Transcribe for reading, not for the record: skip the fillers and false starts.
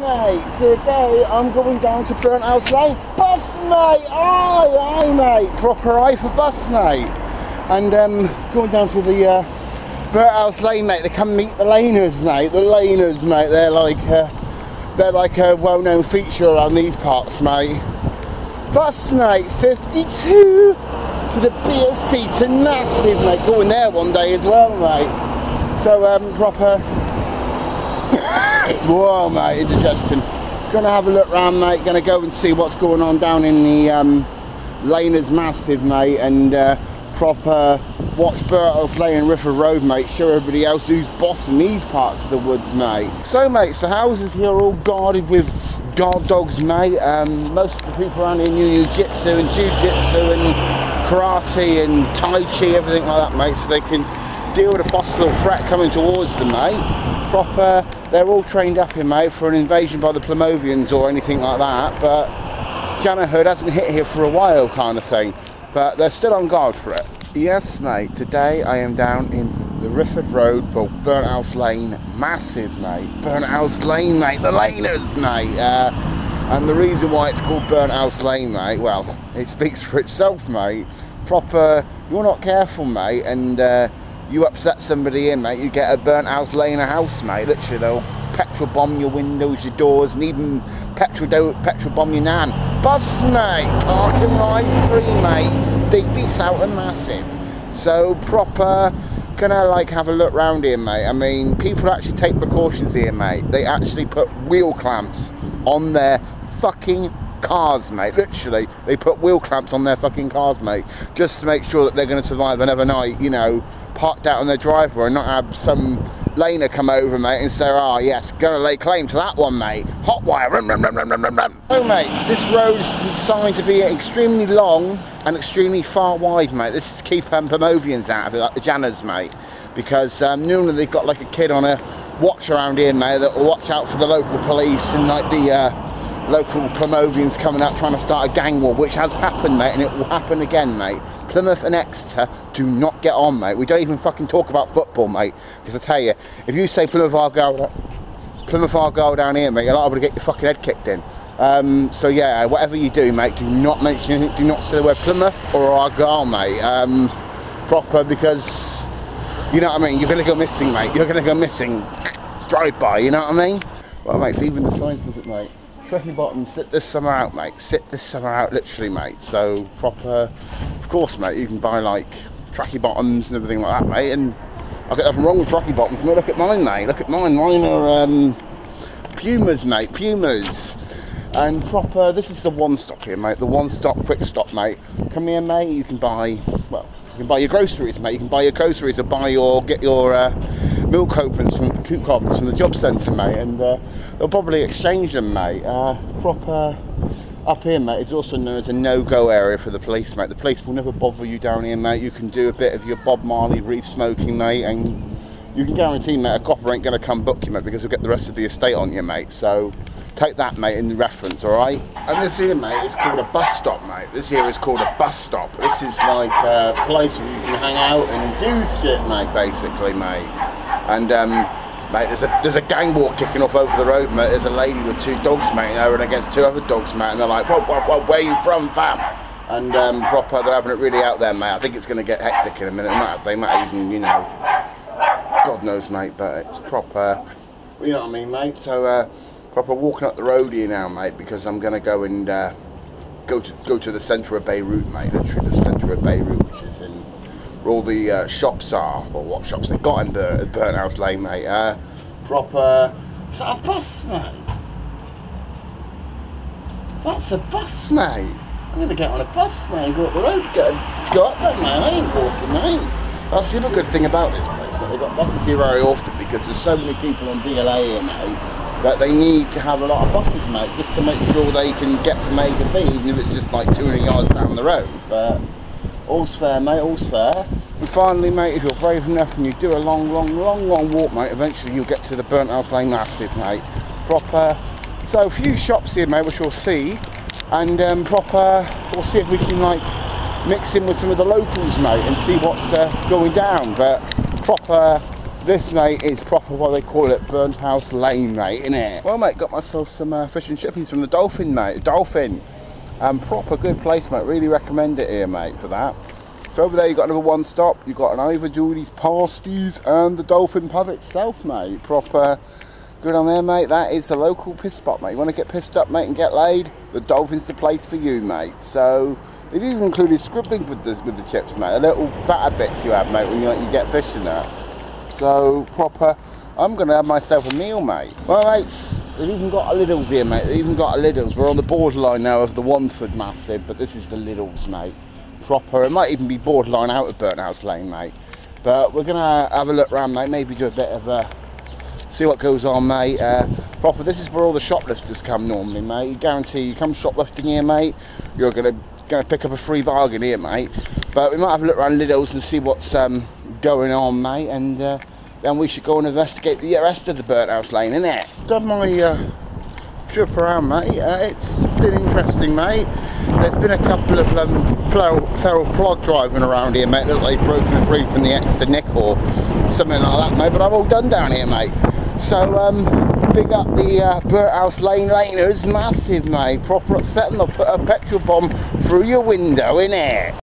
mate, today I'm going down to Burnthouse Lane. Bus, mate! Aye, mate! Proper eye for bus, mate. And going down to the Burnthouse Lane, mate, to come meet the laners, mate. The laners, mate, they're like a well-known feature around these parts, mate. Bus, mate, 52 to the BSC to Massive, mate. Going there one day as well, mate. So, proper... Whoa, mate, indigestion. Gonna have a look round, mate. Gonna go and see what's going on down in the Laners Massive, mate, and proper watch Burnthouse Lane and Rifford Road, mate. Show everybody else who's bossing these parts of the woods, mate. So, mate, so houses here are all guarded with guard dogs, mate. Most of the people around here knew jiu-jitsu and karate and tai chi, everything like that, mate, so they can deal with a possible threat coming towards them, mate. Proper, they're all trained up here, mate, for an invasion by the Plymothians or anything like that, but Janahood hasn't hit here for a while, kind of thing, but they're still on guard for it. Yes, mate, today I am down in the Rifford Road, well, Burnthouse Lane Massive, mate. Burnthouse Lane, mate, the laners, mate. And the reason why it's called Burnthouse Lane, mate, well, it speaks for itself, mate. Proper, you're not careful, mate, and you upset somebody in, mate, you get a Burnthouse Lane a house, mate. Literally, they'll petrol bomb your windows, your doors, and even petrol bomb your nan. Bus, mate, parking I3, mate, Digby South and Massive. So proper, gonna like have a look round here, mate. I mean, people actually take precautions here, mate. They actually put wheel clamps on their fucking cars, mate. Literally, they put wheel clamps on their fucking cars, mate, just to make sure that they're gonna survive another night, you know, parked out on their driveway and not have some laner come over, mate, and say, oh yes, gonna lay claim to that one, mate. Hot wire, rum, rum, rum, rum, rum, rum. So, mates, this road's designed to be extremely long and extremely far wide, mate. This is to keep Plymothians out of it, like the Janners, mate, because normally they've got like a kid on a watch around here, mate, that will watch out for the local police and like the local Plymothians coming out trying to start a gang war, which has happened, mate, and it will happen again, mate. Plymouth and Exeter do not get on, mate. We don't even fucking talk about football, mate, because I tell you, if you say Plymouth Argyle down here, mate, you're liable to get your fucking head kicked in. So yeah, whatever you do, mate, do not mention anything, do not say the word Plymouth or Argyle, mate, proper, because, you know what I mean, you're gonna go missing, mate, you're gonna go missing, drive-by, you know what I mean? Well, mate, it's even the signs, isn't it, mate? Tricky bottom, sit this summer out, mate. Sit this summer out, literally, mate. So proper, of course, mate. You can buy like tracky bottoms and everything like that, mate. And I got nothing wrong with tracky bottoms, but look at mine, mate. Look at mine. Mine are Pumas, mate. Pumas. And proper, this is the one stop here, mate. The one stop quick stop, mate. Come here, mate. You can buy, well, you can buy your groceries, mate. You can buy your groceries or buy your milk coupons from the job centre, mate, and they'll probably exchange them, mate. Proper up here, mate, is also known as a no-go area for the police, mate. The police will never bother you down here, mate. You can do a bit of your Bob Marley reef smoking, mate, and you can guarantee, mate, a copper ain't gonna come book you, mate, because we'll get the rest of the estate on you, mate. So take that, mate, in reference, all right? And this here, mate, is called a bus stop, mate. This here is called a bus stop. This is like a place where you can hang out and do shit, mate, basically, mate. And mate, there's a gang war kicking off over the road, mate. There's a lady with two dogs, mate, and they're against two other dogs, mate, and they're like, whoa, where you from, fam? And proper, they're having it really out there, mate. I think it's gonna get hectic in a minute. They might even, you know, God knows, mate, but it's proper, you know what I mean, mate? So proper walking up the road here now, mate, because I'm gonna go and go to the centre of Beirut, mate. Literally the centre of Beirut, which is in where all the shops are, or what shops they've got in Burnthouse Lane, mate. Proper, is that a bus, mate? That's a bus, mate. I'm going to get on a bus, mate, and go up the road, go up there, mate. I ain't walking, mate. That's the other good thing about this place, mate. They've got buses here very often because there's so many people on DLA here, mate, that they need to have a lot of buses, mate, just to make sure they can get from A to B, even if it's just like 200 yards down the road. But all's fair, mate, all's fair. And finally, mate, if you're brave enough and you do a long walk, mate, eventually you'll get to the Burnthouse Lane Massive, mate. Proper. So a few shops here, mate, which we'll see. And proper, we'll see if we can, like, mix in with some of the locals, mate, and see what's going down. But proper, This, mate, is proper what they call it, Burnthouse Lane, mate, innit? Well, mate, got myself some fish and chippies from the Dolphin, mate. Dolphin. Proper good place, mate. Really recommend it here, mate, for that. So over there, you've got another one stop. You've got an overdue, these pasties, and the Dolphin pub itself, mate. Proper good on there, mate. That is the local piss spot, mate. You want to get pissed up, mate, and get laid? The Dolphin's the place for you, mate. So they've even included scribbling with the chips, mate. The little batter bits you have, mate, when you get fish in that. So proper, I'm going to have myself a meal, mate. Well, mates, they've even got a Lidl's here, mate. They've even got a Lidl's. We're on the borderline now of the Wanford Massive, but this is the Lidl's, mate. Proper, it might even be borderline out of Burnthouse Lane, mate. But we're going to have a look round, mate. Maybe do a bit of a, see what goes on, mate. Proper, this is where all the shoplifters come normally, mate. You guarantee you come shoplifting here, mate, you're going to pick up a free bargain here, mate. But we might have a look around Lidl's and see what's going on, mate, and then we should go and investigate the rest of the Burnthouse Lane, innit? Done my trip around, mate. It's been interesting, mate. There's been a couple of feral plod driving around here, mate. Look like they've broken free from the Exeter Nick or something like that, mate. But I'm all done down here, mate. So big up the Burnthouse Lane laners, massive, mate. Proper upsetting. They'll put a petrol bomb through your window, innit?